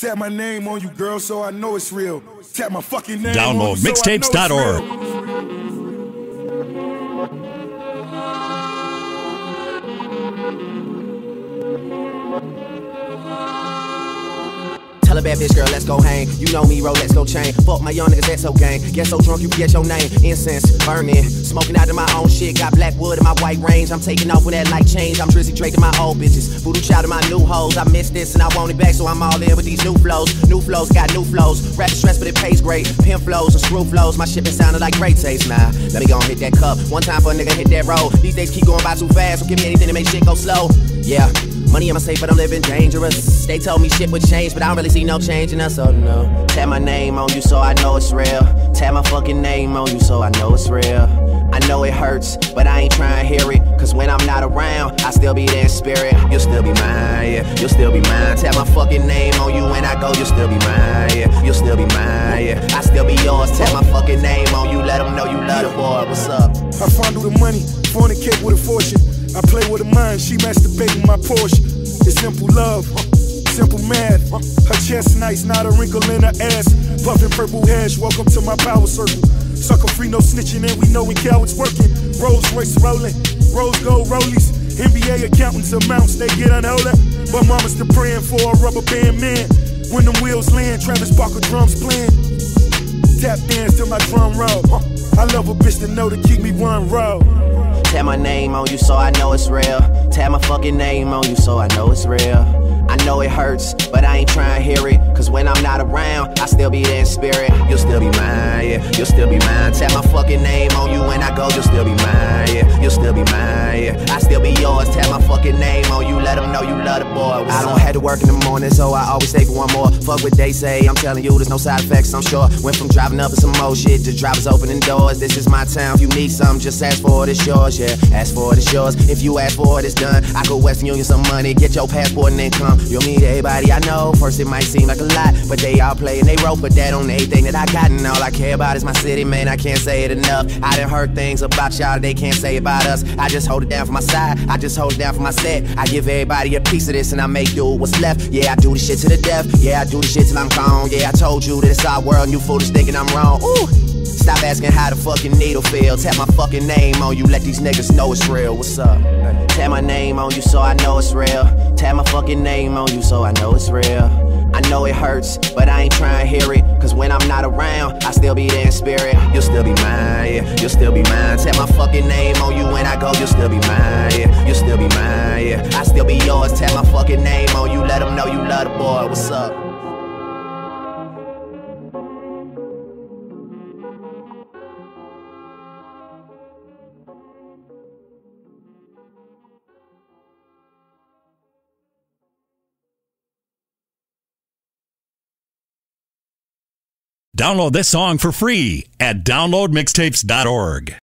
Tap my name on you, girl, so I know it's real. Tap my fucking name on you, so DownloadMixtapes.org. Tell a bad bitch, girl, let's go hang. You know me, bro, let's go chain. Fuck my young niggas, that's so gang. Get so drunk, you forget your name. Incense, burning, smoking out of my own shit. Got black wood in my white range. I'm taking off with that light change. I'm Drizzy Drake to my old bitches. Voodoo child to my new hoes. I missed this and I want it back, so I'm all in with these new flows. New flows, got new flows. Rap stress, but it pays great. Pimp flows and screw flows. My shit been sounding like great taste. Nah, let me go and hit that cup. One time for a nigga, hit that road. These days keep going by too fast, so give me anything to make shit go slow. Yeah. Money in my safe, but I'm living dangerous. They told me shit would change, but I don't really see no change in us, oh no. Tap my name on you so I know it's real. Tap my fucking name on you so I know it's real. I know it hurts, but I ain't trying to hear it. Cause when I'm not around, I still be there in spirit. You'll still be mine, yeah, you'll still be mine. Tap my fucking name on you when I go, you'll still be mine, yeah, you'll still be mine, yeah. I still be yours, tap my fucking name on you. Let them know you love the boy, what's up? I fondle the money, fornicate with a fortune. I play with her mind, she masturbating my Porsche. It's simple love, simple math. Her chest nice, not a wrinkle in her ass. Puffin' purple hash, welcome to my power circle. Sucker free, no snitching, and we know when cowards working. Rolls Royce rolling, rose gold rollies. NBA accountants amounts, they get unholy. But mama's still praying for a rubber band man. When them wheels land, Travis Barker drums playing. Tap dance till my drum roll. I love a bitch to know to keep me one roll. Tap my name on you so I know it's real. Tap my fucking name on you so I know it's real. I know it hurts, but I ain't trying to hear it. Cause when I'm not around, I still be there in spirit. You'll still be mine, yeah, you'll still be mine. Tap my fucking name on you when I go, you'll still be mine, yeah, you'll still be mine, yeah. I still be yours, tap my fucking name on you, let them know you love the boy. What's I don't up? Have to work in the morning, so I always stay for one more. Fuck what they say, I'm telling you, there's no side effects, I'm sure. Went from driving up to some more shit, to drivers opening doors. This is my town, if you need something, just ask for it, it's yours, yeah. Ask for it, it's yours, if you ask for it, it's done. I go Western Union some money, get your passport and then come. You'll meet everybody I know, first it might seem like a lot, but they all play and they rope, but that on anything that I got. And all I care about is my city, man, I can't say it enough. I done heard things about y'all they can't say about us. I just hold it down for my side, I just hold it down for my set. I give everybody a piece of this and I make do what's left. Yeah, I do this shit to the death, yeah, I do this shit till I'm gone. Yeah, I told you that it's our world and you foolish thinking I'm wrong. Ooh, stop asking how the fucking needle feels. Tap my fucking name on you, let these niggas know it's real. What's up? Tap my name on you so I know it's real. Tap my fucking name on you so I know it's real. I know it hurts, but I ain't trying to hear it. Cause when I'm not around, I still be there in spirit. You'll still be mine, yeah, you'll still be mine. Tap my fucking name on you when I go, you'll still be mine, yeah, you'll still be mine, yeah. I still be yours, tap my fucking name on you, let them know you love the boy, what's up? Download this song for free at DownloadMixtapes.org.